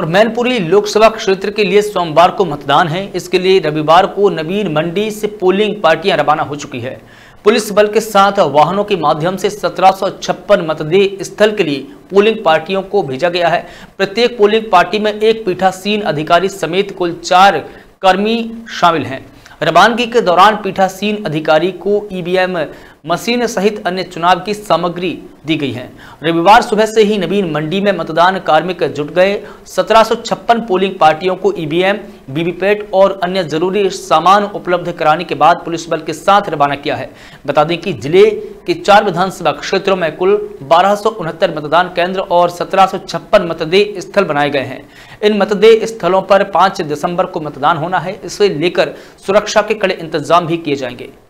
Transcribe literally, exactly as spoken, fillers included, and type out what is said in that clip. और मैनपुरी लोकसभा क्षेत्र के लिए सोमवार को मतदान है। इसके लिए रविवार को नवीन मंडी से पोलिंग पार्टियां रवाना हो चुकी है। पुलिस बल के साथ वाहनों के माध्यम से सत्रह सौ छप्पन मतदेय स्थल के लिए पोलिंग पार्टियों को भेजा गया है। प्रत्येक पोलिंग पार्टी में एक पीठासीन अधिकारी समेत कुल चार कर्मी शामिल हैं। रवानगी के दौरान पीठासीन अधिकारी को ईवीएम मशीन सहित अन्य चुनाव की सामग्री दी गई है। रविवार सुबह से ही नवीन मंडी में मतदान कार्मिक जुट गए। सत्रह सौ छप्पन पोलिंग पार्टियों को ईवीएम, वीवीपैट और अन्य जरूरी सामान उपलब्ध कराने के बाद पुलिस बल के साथ रवाना किया है। बता दें कि जिले के चार विधानसभा क्षेत्रों में कुल बारह सौ उनहत्तर मतदान केंद्र और सत्रह सौ छप्पन मतदेय स्थल बनाए गए हैं। इन मतदेय स्थलों पर पाँच दिसंबर को मतदान होना है। इसे लेकर सुरक्षा के कड़े इंतजाम भी किए जाएंगे।